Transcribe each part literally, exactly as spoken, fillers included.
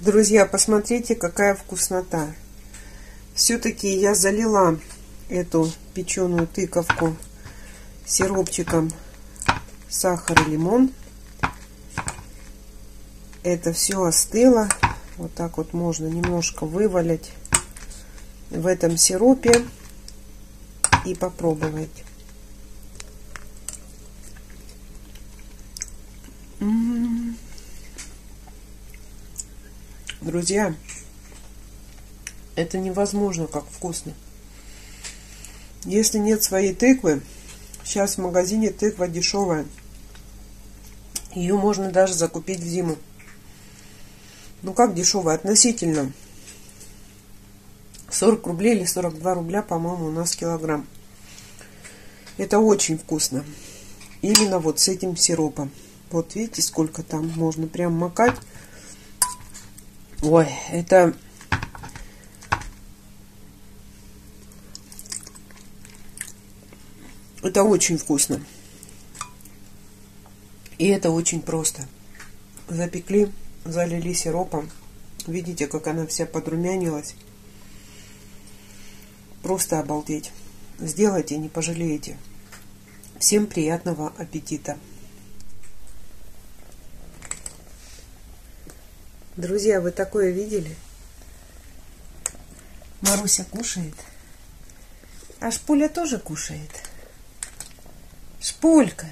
Друзья, посмотрите, какая вкуснота. Все-таки я залила эту печеную тыковку сиропчиком сахар и лимон. Это все остыло. Вот так вот можно немножко вывалить в этом сиропе и попробовать. М-м-м. Друзья, это невозможно, как вкусно. Если нет своей тыквы, сейчас в магазине тыква дешевая. Ее можно даже закупить в зиму. Ну как дешевая? Относительно. сорок рублей или сорок два рубля, по-моему, у нас килограмм. Это очень вкусно. Именно вот с этим сиропом. Вот видите, сколько там можно прям макать. Ой, это... Это очень вкусно. И это очень просто. Запекли, залили сиропом. Видите, как она вся подрумянилась. Просто обалдеть. Сделайте, не пожалеете. Всем приятного аппетита. Друзья, вы такое видели? Маруся кушает. А Шпуля тоже кушает. Шпулька,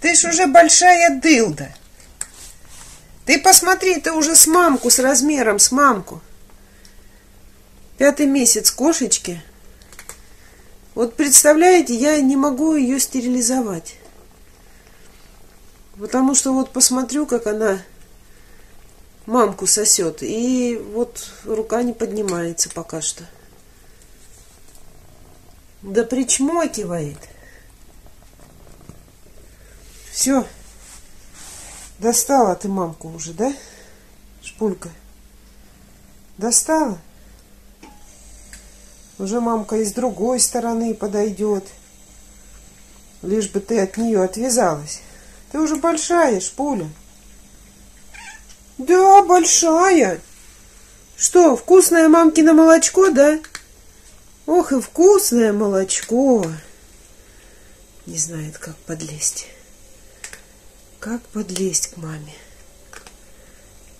ты ж уже большая дылда. Ты посмотри, ты уже с мамку, с размером с мамку. Пятый месяц кошечки. Вот представляете, я не могу ее стерилизовать. Потому что вот посмотрю, как она мамку сосет. И вот рука не поднимается пока что. Да причмокивает. Все, достала ты мамку уже, да, Шпулька? Достала? Уже мамка и с другой стороны подойдет. Лишь бы ты от нее отвязалась. Ты уже большая, Шпуля. Да, большая. Что, вкусное мамкино молочко, да? Ох, и вкусное молочко. Не знает, как подлезть. Как подлезть к маме?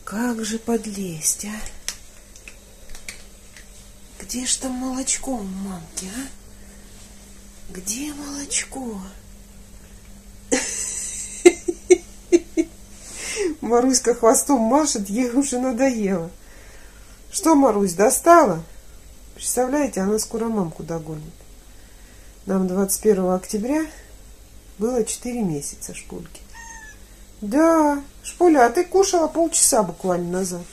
Как же подлезть, а? Где ж там молочко у мамки, а? Где молочко? Маруська хвостом машет, ей уже надоело. Что, Марусь, достала? Представляете, она скоро мамку догонит. Нам двадцать первого октября было четыре месяца Шпульки. Да, Шпуля, а ты кушала полчаса буквально назад.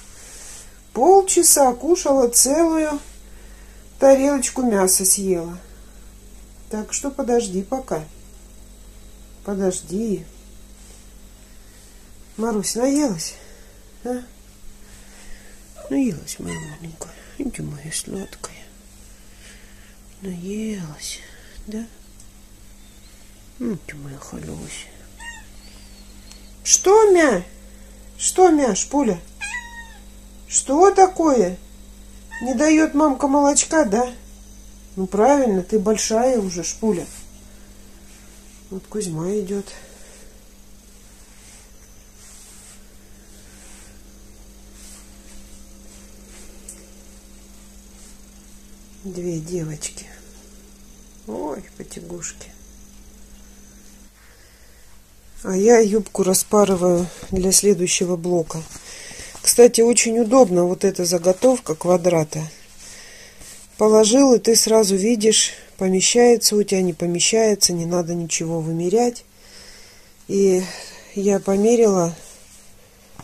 Полчаса кушала, целую тарелочку мяса съела. Так что подожди пока. Подожди. Марусь, наелась? А? Наелась, моя маленькая. Иди, моя сладкая. Наелась, да? Иди, моя халюсь. Что, мя? Что, мя, Шпуля? Что такое? Не дает мамка молочка, да? Ну, правильно, ты большая уже, Шпуля. Вот Кузьма идет. Две девочки. Ой, потягушки. А я юбку распарываю для следующего блока. Кстати, очень удобно вот эта заготовка квадрата. Положил, и ты сразу видишь, помещается у тебя, не помещается, не надо ничего вымерять. И я померила,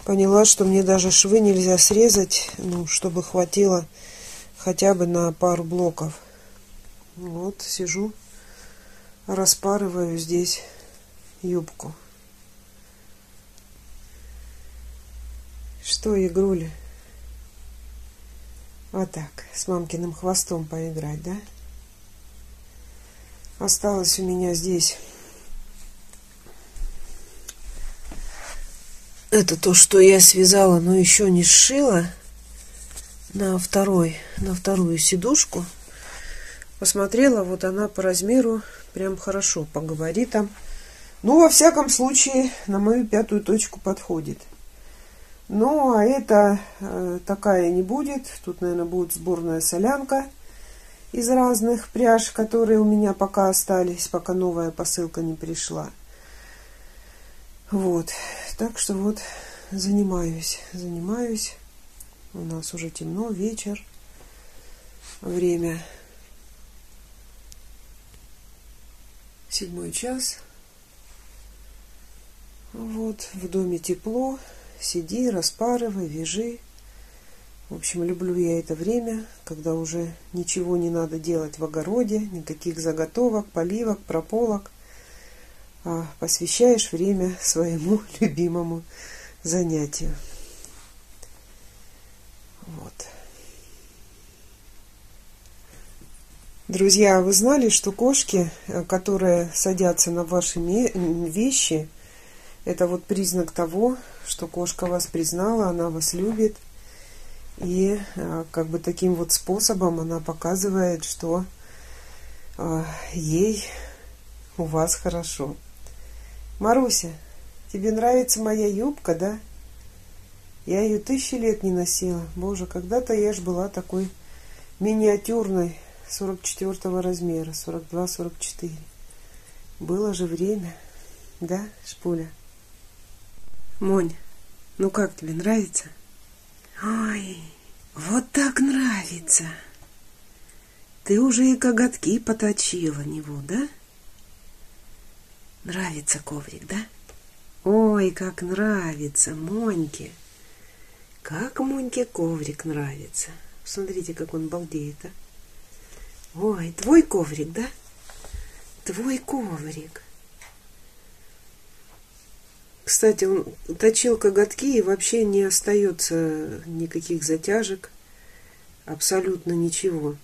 поняла, что мне даже швы нельзя срезать, ну, чтобы хватило хотя бы на пару блоков. Вот, сижу, распарываю здесь юбку. Что, игрули? Вот так, с мамкиным хвостом поиграть, да? Осталось у меня здесь это то, что я связала, но еще не сшила, на второй, на вторую сидушку. Посмотрела, вот она по размеру прям хорошо, по габаритам. Ну, во всяком случае, на мою пятую точку подходит. Ну, а это э, такая не будет. Тут, наверное, будет сборная солянка из разных пряж, которые у меня пока остались, пока новая посылка не пришла. Вот. Так что вот занимаюсь. Занимаюсь. У нас уже темно, вечер. Время. Седьмой час. Вот. В доме тепло. Сиди, распарывай, вяжи. В общем, люблю я это время, когда уже ничего не надо делать в огороде, никаких заготовок, поливок, прополок, а посвящаешь время своему любимому занятию. Вот. Друзья, вы знали, что кошки, которые садятся на ваши вещи, это вот признак того, что кошка вас признала, она вас любит. И как бы таким вот способом она показывает, что э, ей у вас хорошо. Маруся, тебе нравится моя юбка, да? Я ее тысячи лет не носила. Боже, когда-то я ж была такой миниатюрной, сорок четвёртого размера, сорок два сорок четыре. Было же время, да, Шпуля? Монь, ну как тебе, нравится? Ой, вот так нравится. Ты уже и коготки поточила него, да? Нравится коврик, да? Ой, как нравится Моньке. Как Моньке коврик нравится. Смотрите, как он балдеет, а. Ой, твой коврик, да? Твой коврик. Кстати, он точил коготки и вообще не остается никаких затяжек, абсолютно ничего.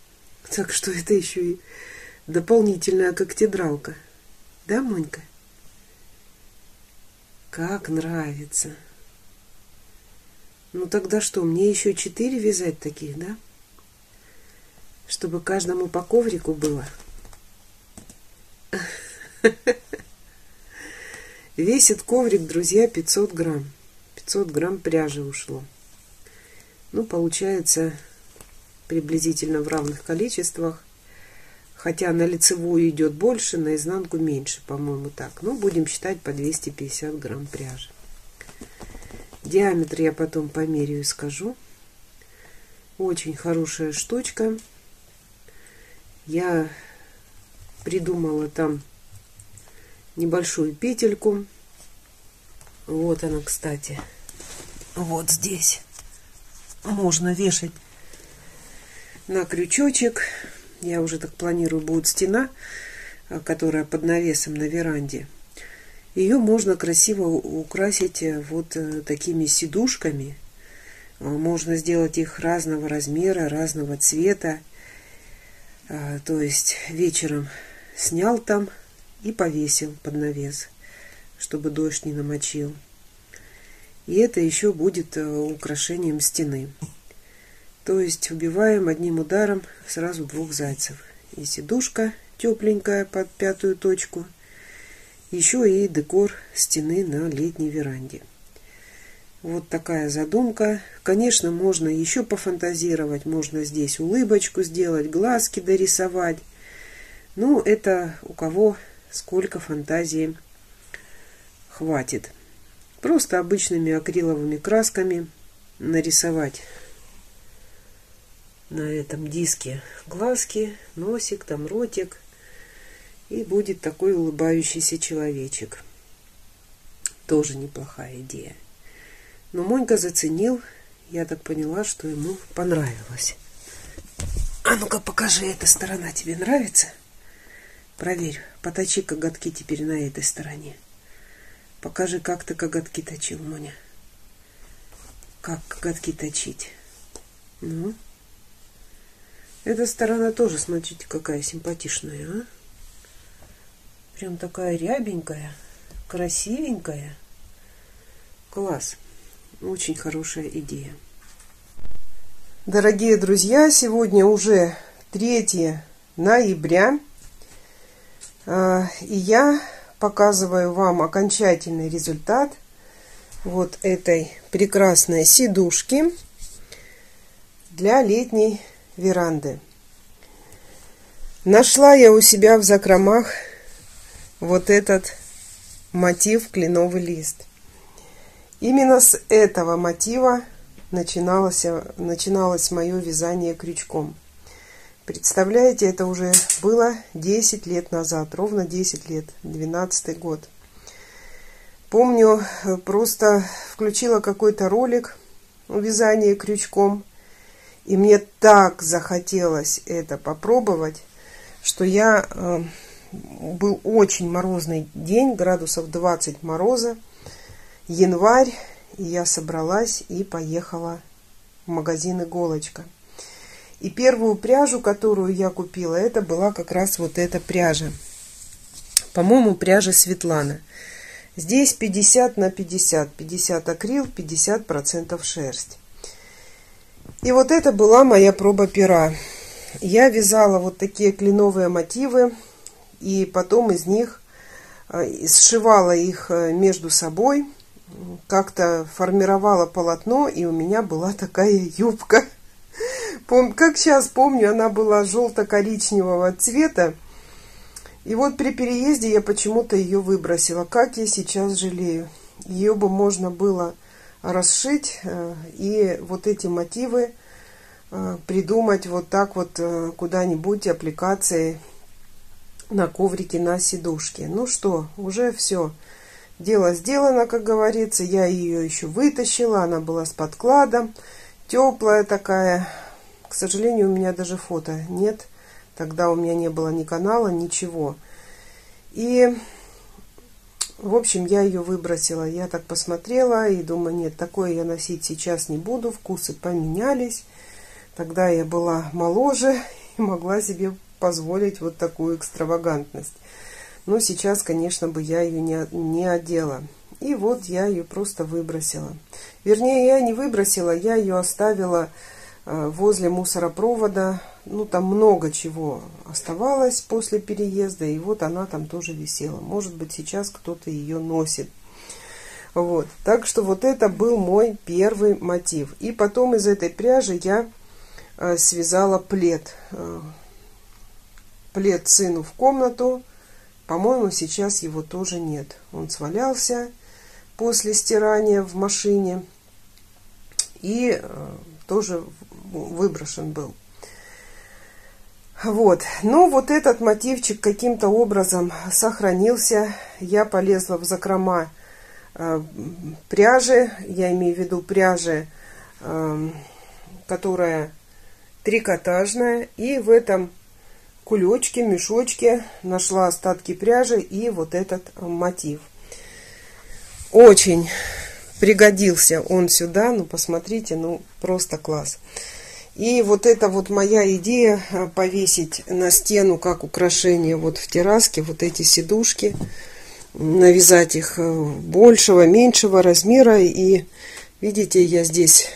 Так что это еще и дополнительная когтедралка. Да, Монька? Как нравится. Ну тогда что, мне еще четыре вязать таких, да? Чтобы каждому по коврику было. Весит коврик, друзья, пятьсот грамм. пятьсот грамм пряжи ушло. Ну, получается, приблизительно в равных количествах. Хотя на лицевую идет больше, на изнанку меньше, по-моему, так. Но будем считать по двести пятьдесят грамм пряжи. Диаметр я потом померяю и скажу. Очень хорошая штучка. Я придумала там небольшую петельку. Вот она, кстати. Вот здесь. Можно вешать на крючочек. Я уже так планирую, будет стена, которая под навесом на веранде. Ее можно красиво украсить вот такими сидушками. Можно сделать их разного размера, разного цвета. То есть вечером снял там и повесил под навес, чтобы дождь не намочил. И это еще будет украшением стены. То есть убиваем одним ударом сразу двух зайцев. И сидушка тепленькая под пятую точку. Еще и декор стены на летней веранде. Вот такая задумка. Конечно, можно еще пофантазировать. Можно здесь улыбочку сделать, глазки дорисовать. Ну, это у кого сколько фантазии хватит. Просто обычными акриловыми красками нарисовать на этом диске глазки, носик, там ротик. И будет такой улыбающийся человечек. Тоже неплохая идея. Но Монька заценил. Я так поняла, что ему понравилось. А ну-ка покажи, эта сторона тебе нравится? Проверь, поточи коготки теперь на этой стороне. Покажи, как ты коготки точил, Моня. Как коготки точить. Ну. Эта сторона тоже, смотрите, какая симпатичная, а? Прям такая рябенькая, красивенькая. Класс. Очень хорошая идея. Дорогие друзья, сегодня уже третье ноября. И я показываю вам окончательный результат вот этой прекрасной сидушки для летней веранды. Нашла я у себя в закромах вот этот мотив кленовый лист. Именно с этого мотива начиналось, начиналось мое вязание крючком. Представляете, это уже было десять лет назад, ровно десять лет, двенадцатый год. Помню, просто включила какой-то ролик о вязании крючком, и мне так захотелось это попробовать, что я... Был очень морозный день, градусов двадцать мороза, январь, и я собралась и поехала в магазин «Иголочка». И первую пряжу, которую я купила, это была как раз вот эта пряжа. По-моему, пряжа «Светлана». Здесь пятьдесят на пятьдесят. пятьдесят акрил, пятьдесят процентов шерсть. И вот это была моя проба пера. Я вязала вот такие кленовые мотивы. И потом из них сшивала их между собой, как-то формировала полотно, и у меня была такая юбка. Как сейчас помню, она была желто-коричневого цвета. И вот при переезде я почему-то ее выбросила. Как я сейчас жалею. Ее бы можно было расшить и вот эти мотивы придумать вот так вот куда-нибудь аппликацией. На коврике, на сидушке. Ну что, уже все. Дело сделано, как говорится. Я ее еще вытащила. Она была с подкладом. Теплая такая. К сожалению, у меня даже фото нет. Тогда у меня не было ни канала, ничего. И, в общем, я ее выбросила. Я так посмотрела и думаю, нет, такое я носить сейчас не буду. Вкусы поменялись. Тогда я была моложе и могла себе позволить вот такую экстравагантность. Но сейчас, конечно, бы я ее не, не одела. И вот я ее просто выбросила. Вернее, я не выбросила, я ее оставила возле мусоропровода. Ну, там много чего оставалось после переезда. И вот она там тоже висела. Может быть, сейчас кто-то ее носит. Вот. Так что вот это был мой первый мотив. И потом из этой пряжи я связала плед. Плед сыну в комнату. По-моему, сейчас его тоже нет. Он свалялся после стирания в машине. И тоже выброшен был. Вот. Но вот этот мотивчик каким-то образом сохранился. Я полезла в закрома пряжи. Я имею в виду пряжи, которая трикотажная. И в этом... кулечки, мешочки, нашла остатки пряжи и вот этот мотив. Очень пригодился он сюда, ну посмотрите, ну просто класс. И вот это вот моя идея повесить на стену как украшение вот в терраске, вот эти сидушки, навязать их большего, меньшего размера. И видите, я здесь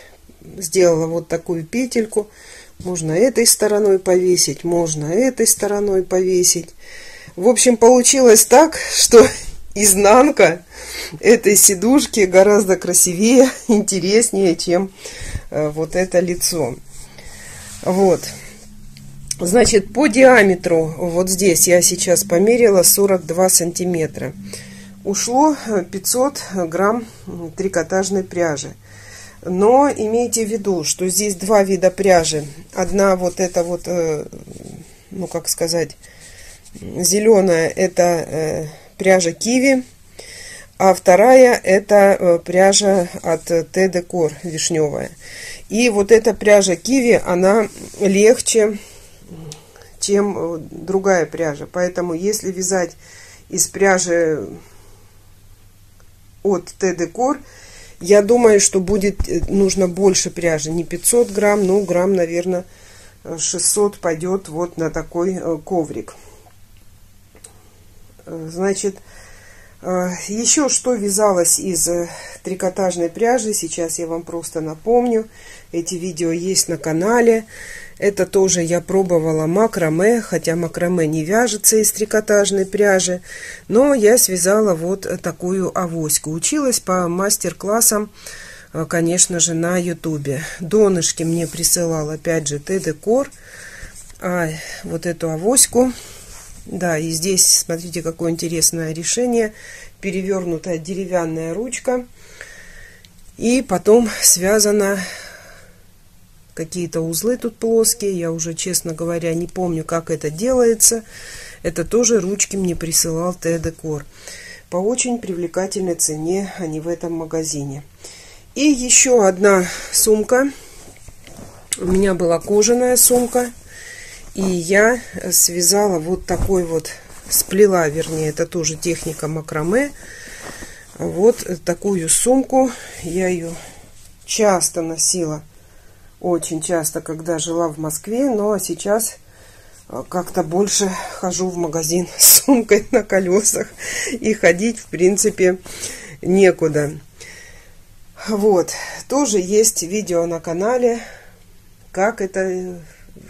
сделала вот такую петельку. Можно этой стороной повесить, можно этой стороной повесить. В общем, получилось так, что изнанка этой сидушки гораздо красивее, интереснее, чем вот это лицо. Вот. Значит, по диаметру вот здесь я сейчас померила сорок два сантиметра. Ушло пятьсот грамм трикотажной пряжи. Но имейте в виду, что здесь два вида пряжи. Одна вот эта вот, ну как сказать, зеленая, это пряжа киви. А вторая это пряжа от Т-декор, вишневая. И вот эта пряжа киви, она легче, чем другая пряжа. Поэтому если вязать из пряжи от Т-декор, я думаю, что будет нужно больше пряжи. Не пятьсот грамм, но грамм, наверное, шестьсот пойдет вот на такой коврик. Значит, Еще что вязалось из трикотажной пряжи, сейчас я вам просто напомню. Эти видео есть на канале. Это тоже я пробовала макраме, хотя макраме не вяжется из трикотажной пряжи. Но я связала вот такую авоську. Училась по мастер-классам, конечно же, на ютубе. Донышки мне присылал опять же Т-декор. А вот эту авоську. Да, и здесь, смотрите, какое интересное решение. Перевернутая деревянная ручка. И потом связано какие-то узлы тут плоские. Я уже, честно говоря, не помню, как это делается. Это тоже ручки мне присылал Т-декор. По очень привлекательной цене они в этом магазине. И еще одна сумка. У меня была кожаная сумка. И я связала вот такой вот, сплела, вернее, это тоже техника макраме. Вот такую сумку. Я ее часто носила, очень часто, когда жила в Москве. Ну, а сейчас как-то больше хожу в магазин с сумкой на колесах. И ходить, в принципе, некуда. Вот. Тоже есть видео на канале, как это...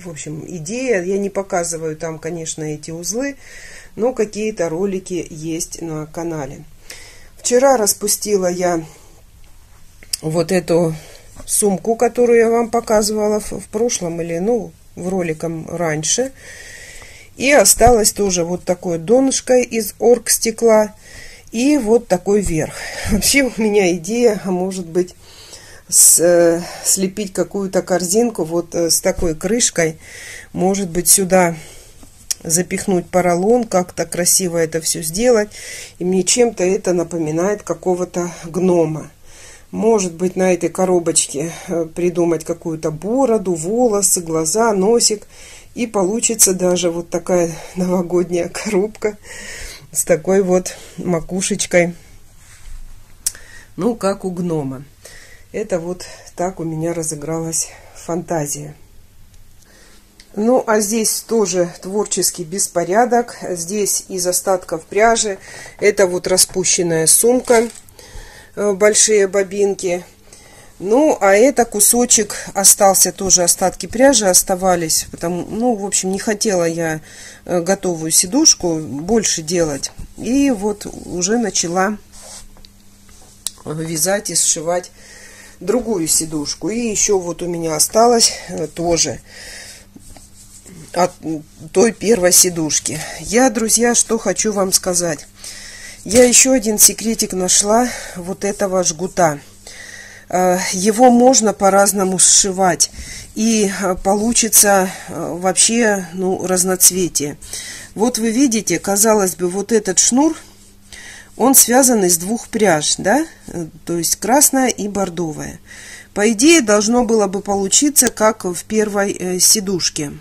В общем, идея, я не показываю там, конечно, эти узлы, но какие-то ролики есть на канале. Вчера распустила я вот эту сумку, которую я вам показывала в прошлом или, ну, в роликом раньше. И осталось тоже вот такое донышко из оргстекла и вот такой верх. Вообще у меня идея, может быть, С, э, слепить какую-то корзинку вот э, с такой крышкой, может быть, сюда запихнуть поролон, как-то красиво это все сделать. И мне чем-то это напоминает какого-то гнома. Может быть, на этой коробочке э, придумать какую-то бороду, волосы, глаза, носик, и получится даже вот такая новогодняя коробка с такой вот макушечкой, ну, как у гнома. Это вот так у меня разыгралась фантазия. Ну, а здесь тоже творческий беспорядок. Здесь из остатков пряжи. Это вот распущенная сумка. Большие бобинки. Ну, а это кусочек остался, тоже остатки пряжи оставались. Потому, ну, в общем, не хотела я готовую сидушку больше делать. И вот уже начала вязать и сшивать другую сидушку. И еще вот у меня осталось тоже от той первой сидушки. Я, друзья, что хочу вам сказать. Я еще один секретик нашла вот этого жгута. Его можно по-разному сшивать. И получится вообще, ну, разноцветие. Вот вы видите, казалось бы, вот этот шнур, он связан из двух пряж, да, то есть красная и бордовая. По идее, должно было бы получиться, как в первой сидушке.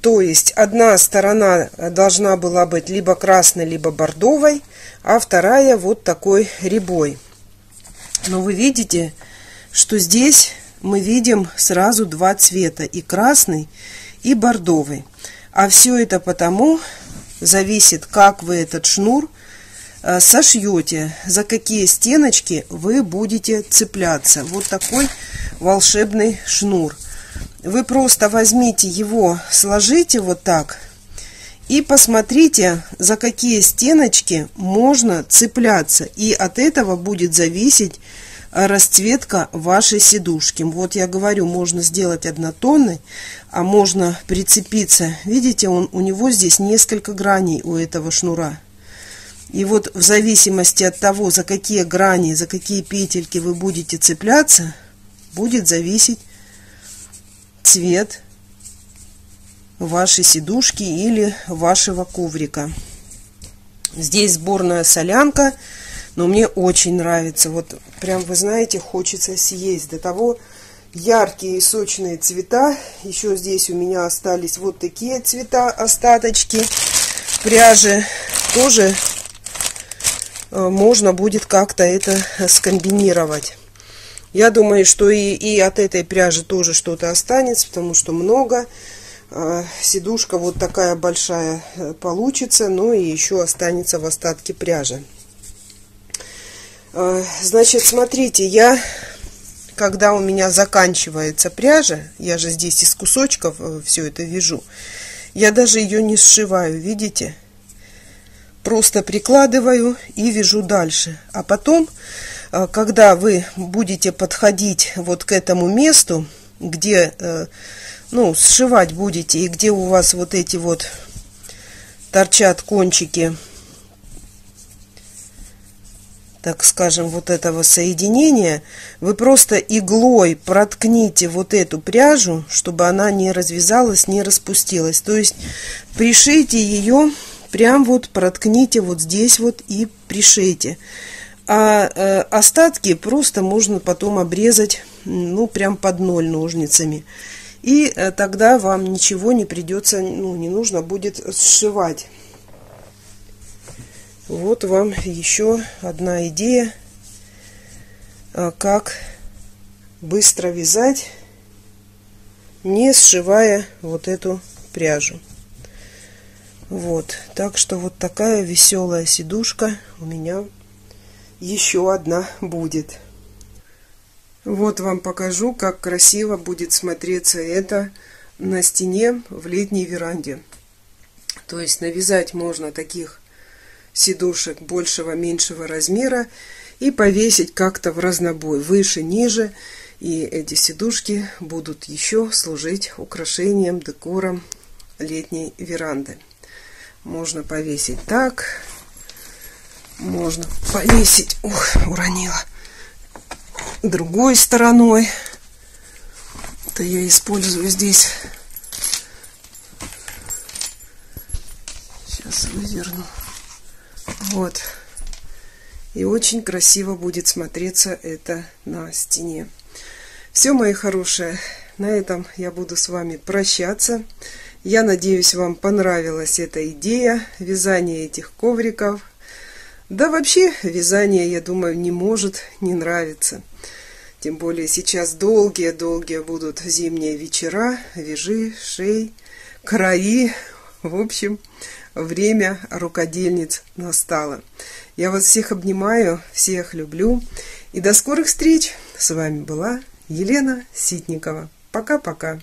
То есть, одна сторона должна была быть либо красной, либо бордовой, а вторая вот такой рябой. Но вы видите, что здесь мы видим сразу два цвета, и красный, и бордовый. А все это потому... Зависит, как вы этот шнур сошьете, за какие стеночки вы будете цепляться. Вот такой волшебный шнур. Вы просто возьмите его, сложите вот так и посмотрите, за какие стеночки можно цепляться. И от этого будет зависеть расцветка вашей сидушки. Вот я говорю, можно сделать однотонный, а можно прицепиться. Видите, он, у него здесь несколько граней у этого шнура. И вот в зависимости от того, за какие грани, за какие петельки вы будете цепляться, будет зависеть цвет вашей сидушки или вашего коврика. Здесь сборная солянка. Но мне очень нравится. Вот прям, вы знаете, хочется съесть. До того яркие и сочные цвета. Еще здесь у меня остались вот такие цвета, остаточки пряжи. Тоже можно будет как-то это скомбинировать. Я думаю, что и, и от этой пряжи тоже что-то останется, потому что много. сидушка вот такая большая получится, ну и еще останется в остатке пряжи. Значит, смотрите, я, когда у меня заканчивается пряжа, я же здесь из кусочков все это вяжу, я даже ее не сшиваю, видите? Просто прикладываю и вяжу дальше. А потом, когда вы будете подходить вот к этому месту, где, ну, сшивать будете, и где у вас вот эти вот торчат кончики, так скажем, вот этого соединения, вы просто иглой проткните вот эту пряжу, чтобы она не развязалась, не распустилась. То есть пришейте ее, прям вот проткните вот здесь вот и пришейте. А э, остатки просто можно потом обрезать, ну, прям под ноль ножницами. И э, тогда вам ничего не придется, ну, не нужно будет сшивать. Вот вам еще одна идея, как быстро вязать, не сшивая вот эту пряжу. Вот, так что вот такая веселая сидушка у меня еще одна будет. Вот вам покажу, как красиво будет смотреться это на стене в летней веранде. То есть навязать можно таких сидушек большего, меньшего размера и повесить как-то в разнобой, выше, ниже, и эти сидушки будут еще служить украшением, декором летней веранды. Можно повесить так, можно повесить, ух, уронила, другой стороной. Это я использую здесь, сейчас выверну. Вот. И очень красиво будет смотреться это на стене. Все, мои хорошие, на этом я буду с вами прощаться. Я надеюсь, вам понравилась эта идея вязания этих ковриков. Да вообще вязание, я думаю, не может не нравиться. Тем более сейчас долгие-долгие будут зимние вечера. Вяжи, шей, краи. В общем, время рукодельниц настало. Я вас всех обнимаю, всех люблю. И до скорых встреч. С вами была Елена Ситникова. Пока-пока.